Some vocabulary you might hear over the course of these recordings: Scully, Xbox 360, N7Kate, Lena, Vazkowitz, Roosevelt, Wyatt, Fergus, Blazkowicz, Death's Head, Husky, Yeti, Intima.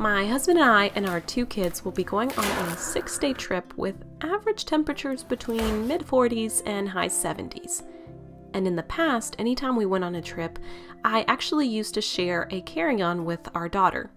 My husband and I and our two kids will be going on a 6-day trip with average temperatures between mid-40s and high 70s. And in the past, anytime we went on a trip, I actually used to share a carry-on with our daughter.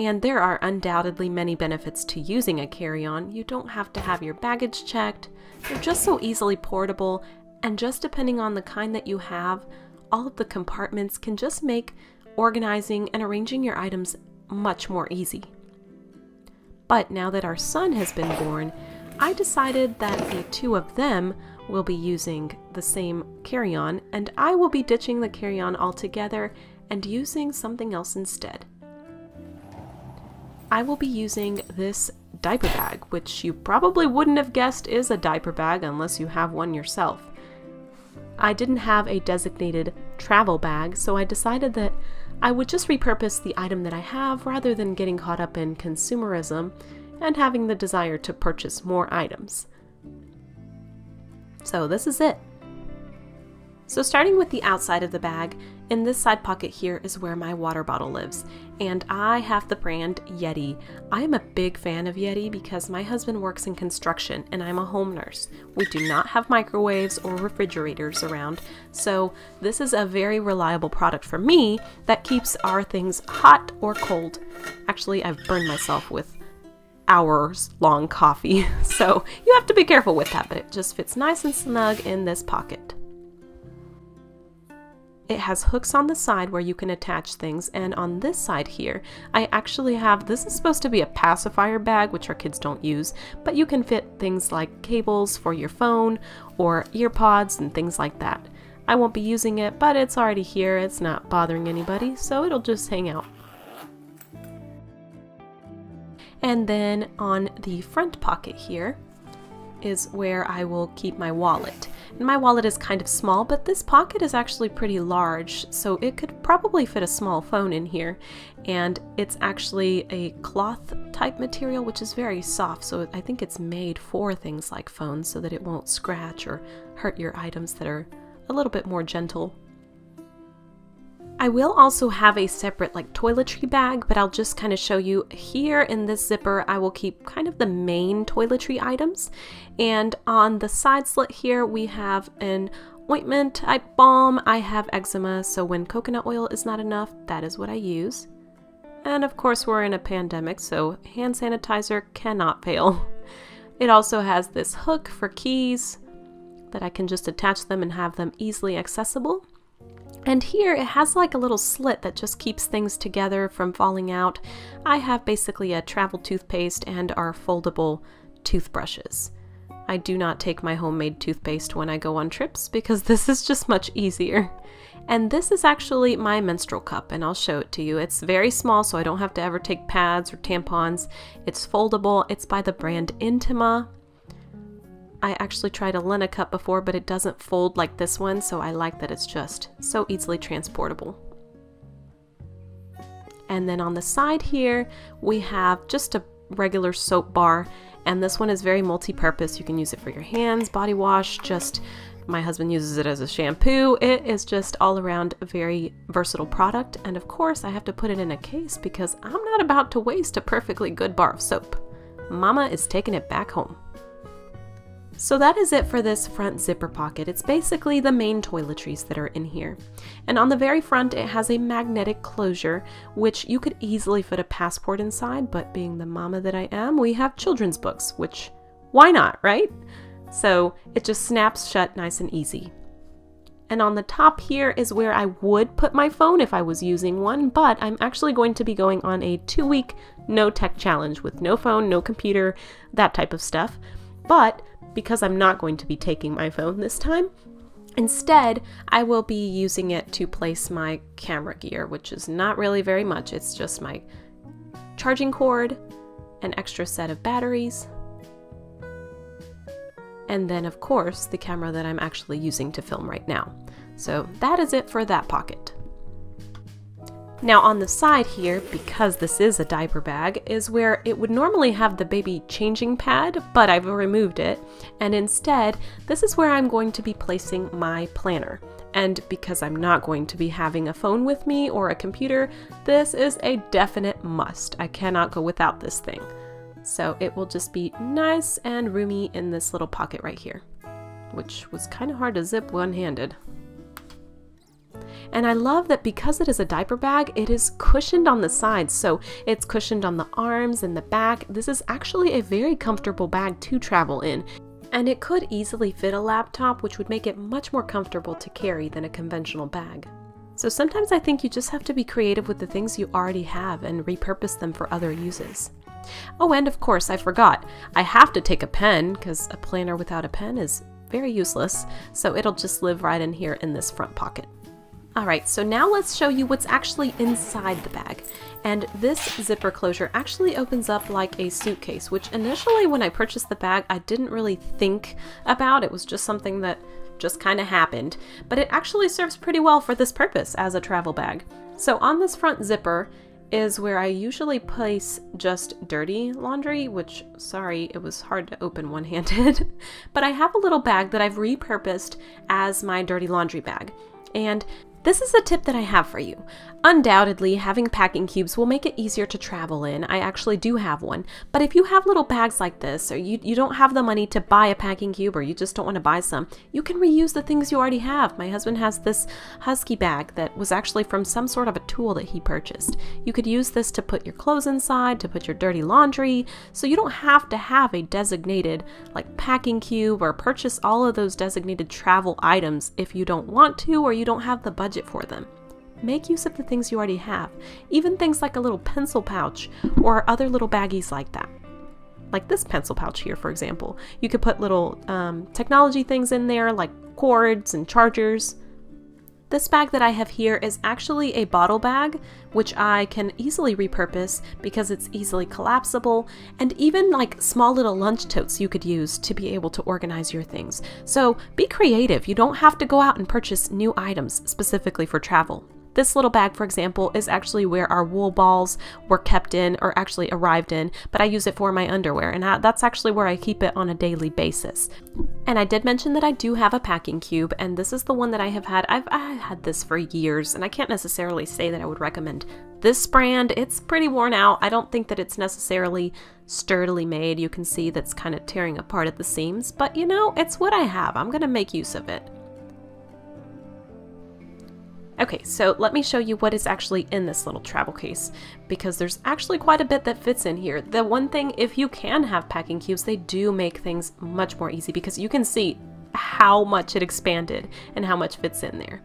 And there are undoubtedly many benefits to using a carry-on. You don't have to have your baggage checked, they're just so easily portable, and just depending on the kind that you have, all of the compartments can just make organizing and arranging your items much more easy. But now that our son has been born, I decided that the two of them will be using the same carry-on, and I will be ditching the carry-on altogether and using something else instead. I will be using this diaper bag, which you probably wouldn't have guessed is a diaper bag unless you have one yourself. I didn't have a designated travel bag, so I decided that I would just repurpose the item that I have rather than getting caught up in consumerism and having the desire to purchase more items. So this is it. So starting with the outside of the bag, in this side pocket here is where my water bottle lives, and I have the brand Yeti. I am a big fan of Yeti because my husband works in construction and I'm a home nurse. We do not have microwaves or refrigerators around, so this is a very reliable product for me that keeps our things hot or cold. Actually, I've burned myself with hours-long coffee, so you have to be careful with that, but it just fits nice and snug in this pocket. It has hooks on the side where you can attach things, and on this side here, I actually have, this is supposed to be a pacifier bag, which our kids don't use, but you can fit things like cables for your phone or ear pods and things like that. I won't be using it, but it's already here, it's not bothering anybody, so it'll just hang out. And then on the front pocket here is where I will keep my wallet. And my wallet is kind of small, but this pocket is actually pretty large, so it could probably fit a small phone in here. And it's actually a cloth type material, which is very soft, so I think it's made for things like phones so that it won't scratch or hurt your items that are a little bit more gentle. I will also have a separate like toiletry bag, but I'll just kind of show you here in this zipper. I will keep kind of the main toiletry items, and on the side slit here we have an ointment type balm. I have eczema, so when coconut oil is not enough, that is what I use. And of course we're in a pandemic, so hand sanitizer cannot fail. It also has this hook for keys that I can just attach them and have them easily accessible. And here it has like a little slit that just keeps things together from falling out. I have basically a travel toothpaste and our foldable toothbrushes. I do not take my homemade toothpaste when I go on trips because this is just much easier. And this is actually my menstrual cup, and I'll show it to you. It's very small, so I don't have to ever take pads or tampons. It's foldable. It's by the brand Intima. I actually tried a Lena cup before, but it doesn't fold like this one, so I like that it's just so easily transportable. And then on the side here, we have just a regular soap bar, and this one is very multi-purpose. You can use it for your hands, body wash, just my husband uses it as a shampoo. It is just all around a very versatile product, and of course I have to put it in a case because I'm not about to waste a perfectly good bar of soap. Mama is taking it back home. So that is it for this front zipper pocket. It's basically the main toiletries that are in here. And on the very front, it has a magnetic closure, which you could easily fit a passport inside, but being the mama that I am, we have children's books, which why not, right? So it just snaps shut nice and easy. And on the top here is where I would put my phone if I was using one, but I'm actually going to be going on a 2-week no tech challenge with no phone, no computer, that type of stuff. But because I'm not going to be taking my phone this time, instead I will be using it to place my camera gear, which is not really very much. It's just my charging cord, an extra set of batteries, and then of course the camera that I'm actually using to film right now. So that is it for that pocket. Now on the side here, because this is a diaper bag, is where it would normally have the baby changing pad, but I've removed it, and instead this is where I'm going to be placing my planner. And because I'm not going to be having a phone with me or a computer, this is a definite must. I cannot go without this thing. So it will just be nice and roomy in this little pocket right here, which was kind of hard to zip one-handed. And I love that because it is a diaper bag, it is cushioned on the sides. So it's cushioned on the arms and the back. This is actually a very comfortable bag to travel in. And it could easily fit a laptop, which would make it much more comfortable to carry than a conventional bag. So sometimes I think you just have to be creative with the things you already have and repurpose them for other uses. Oh, and of course, I forgot. I have to take a pen because a planner without a pen is very useless. So it'll just live right in here in this front pocket. Alright, so now let's show you what's actually inside the bag. And this zipper closure actually opens up like a suitcase, which initially when I purchased the bag, I didn't really think about. It was just something that just kind of happened, but it actually serves pretty well for this purpose as a travel bag. So on this front zipper is where I usually place just dirty laundry, which, sorry, it was hard to open one-handed, but I have a little bag that I've repurposed as my dirty laundry bag. And this is a tip that I have for you. Undoubtedly, having packing cubes will make it easier to travel in. I actually do have one, but if you have little bags like this, or you don't have the money to buy a packing cube, or you just don't want to buy some, you can reuse the things you already have. My husband has this Husky bag that was actually from some sort of a tool that he purchased. You could use this to put your clothes inside, to put your dirty laundry, so you don't have to have a designated like packing cube or purchase all of those designated travel items if you don't want to, or you don't have the budget for them. Make use of the things you already have, even things like a little pencil pouch or other little baggies like that. Like this pencil pouch here, for example. You could put little technology things in there like cords and chargers. This bag that I have here is actually a bottle bag, which I can easily repurpose because it's easily collapsible, and even like small little lunch totes you could use to be able to organize your things. So be creative. You don't have to go out and purchase new items specifically for travel. This little bag, for example, is actually where our wool balls were kept in, or actually arrived in, but I use it for my underwear, and that's actually where I keep it on a daily basis. And I did mention that I do have a packing cube, and this is the one that I have had. I've had this for years, and I can't necessarily say that I would recommend this brand. It's pretty worn out. I don't think that it's necessarily sturdily made. You can see that's kind of tearing apart at the seams, but you know, it's what I have. I'm gonna make use of it. Okay, so let me show you what is actually in this little travel case, because there's actually quite a bit that fits in here. The one thing, if you can have packing cubes, they do make things much more easy because you can see how much it expanded and how much fits in there.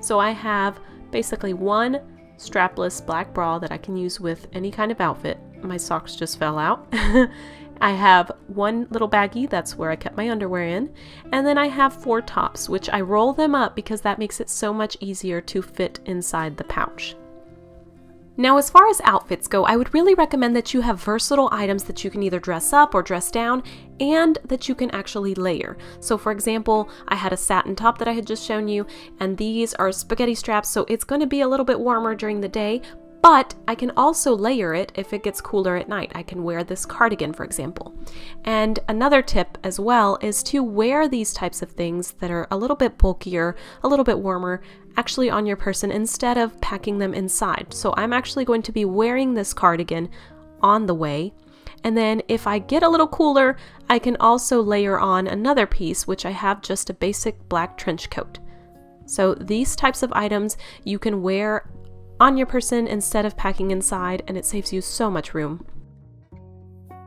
So I have basically one strapless black bra that I can use with any kind of outfit. My socks just fell out. I have one little baggie, that's where I kept my underwear in, and then I have four tops, which I roll them up because that makes it so much easier to fit inside the pouch. Now, as far as outfits go, I would really recommend that you have versatile items that you can either dress up or dress down, and that you can actually layer. So for example, I had a satin top that I had just shown you, and these are spaghetti straps, so it's going to be a little bit warmer during the day, but I can also layer it if it gets cooler at night. I can wear this cardigan, for example. And another tip as well is to wear these types of things that are a little bit bulkier, a little bit warmer, actually on your person instead of packing them inside. So I'm actually going to be wearing this cardigan on the way. And then if I get a little cooler, I can also layer on another piece, which I have just a basic black trench coat. So these types of items you can wear on your person instead of packing inside, and it saves you so much room.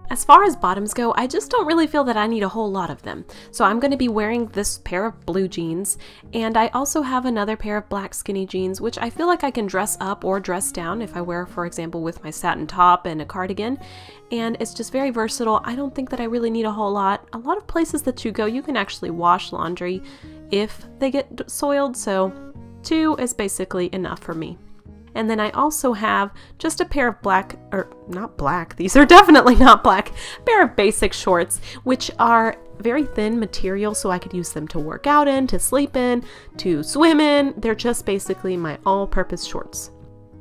As far as bottoms go, I just don't really feel that I need a whole lot of them. So I'm going to be wearing this pair of blue jeans, and I also have another pair of black skinny jeans, which I feel like I can dress up or dress down if I wear, for example, with my satin top and a cardigan, and it's just very versatile. I don't think that I really need a whole lot. A lot of places that you go, you can actually wash laundry if they get soiled, so two is basically enough for me. And then I also have just a pair of black, or not black, these are definitely not black, a pair of basic shorts, which are very thin material, so I could use them to work out in, to sleep in, to swim in. They're just basically my all-purpose shorts.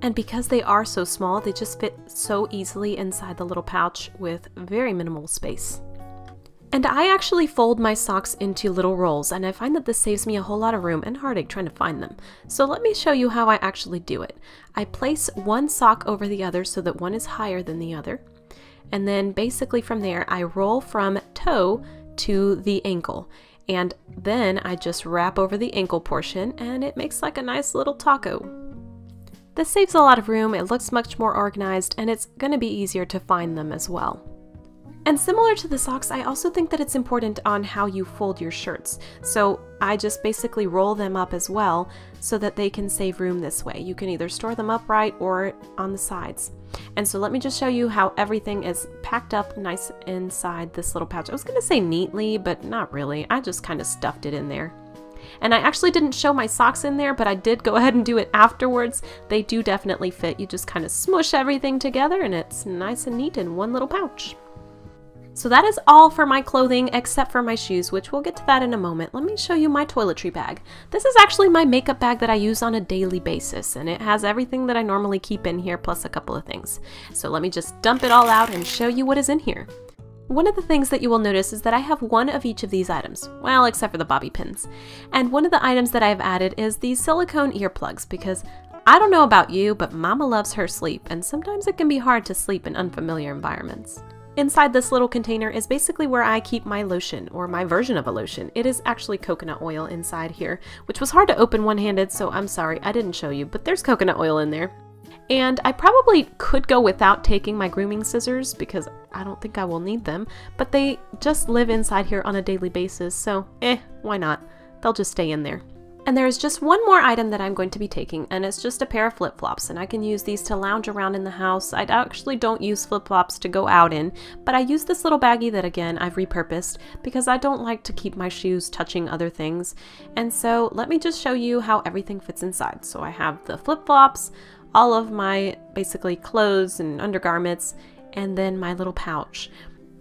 And because they are so small, they just fit so easily inside the little pouch with very minimal space. And I actually fold my socks into little rolls, and I find that this saves me a whole lot of room and heartache trying to find them. So let me show you how I actually do it. I place one sock over the other so that one is higher than the other. And then basically from there, I roll from toe to the ankle. And then I just wrap over the ankle portion, and it makes like a nice little taco. This saves a lot of room, it looks much more organized, and it's going to be easier to find them as well. And similar to the socks, I also think that it's important on how you fold your shirts. So I just basically roll them up as well so that they can save room this way. You can either store them upright or on the sides. And so let me just show you how everything is packed up nice inside this little pouch. I was going to say neatly, but not really. I just kind of stuffed it in there. And I actually didn't show my socks in there, but I did go ahead and do it afterwards. They do definitely fit. You just kind of smoosh everything together and it's nice and neat in one little pouch. So that is all for my clothing except for my shoes, which we'll get to that in a moment. Let me show you my toiletry bag. This is actually my makeup bag that I use on a daily basis, and it has everything that I normally keep in here plus a couple of things. So let me just dump it all out and show you what is in here. One of the things that you will notice is that I have one of each of these items, well, except for the bobby pins. And one of the items that I've added is these silicone earplugs, because I don't know about you, but mama loves her sleep, and sometimes it can be hard to sleep in unfamiliar environments. Inside this little container is basically where I keep my lotion, or my version of a lotion. It is actually coconut oil inside here, which was hard to open one-handed, so I'm sorry I didn't show you, but there's coconut oil in there. And I probably could go without taking my grooming scissors because I don't think I will need them, but they just live inside here on a daily basis, so why not? They'll just stay in there. And there is just one more item that I'm going to be taking, and it's just a pair of flip-flops, and I can use these to lounge around in the house. I actually don't use flip-flops to go out in, but I use this little baggie that, again, I've repurposed because I don't like to keep my shoes touching other things. And so let me just show you how everything fits inside. So I have the flip-flops, all of my basically clothes and undergarments, and then my little pouch.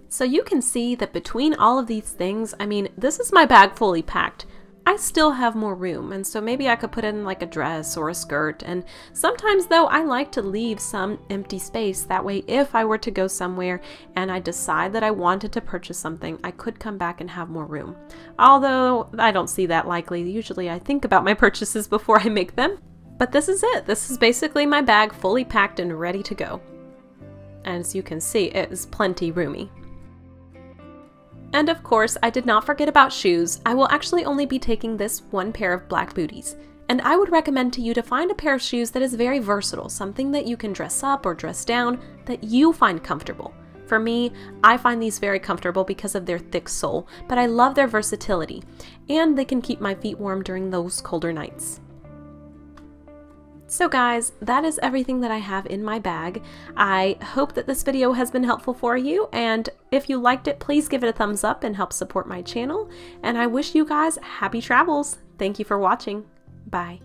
So you can see that between all of these things, I mean, this is my bag fully packed. I still have more room, and so maybe I could put in like a dress or a skirt. And sometimes though, I like to leave some empty space. That way, if I were to go somewhere and I decide that I wanted to purchase something, I could come back and have more room. Although I don't see that likely. Usually I think about my purchases before I make them. But this is it. This is basically my bag fully packed and ready to go. As you can see, it is plenty roomy. And of course, I did not forget about shoes. I will actually only be taking this one pair of black booties. And I would recommend to you to find a pair of shoes that is very versatile, something that you can dress up or dress down that you find comfortable. For me, I find these very comfortable because of their thick sole, but I love their versatility, and they can keep my feet warm during those colder nights. So guys, that is everything that I have in my bag. I hope that this video has been helpful for you, and if you liked it, please give it a thumbs up and help support my channel. And I wish you guys happy travels. Thank you for watching. Bye.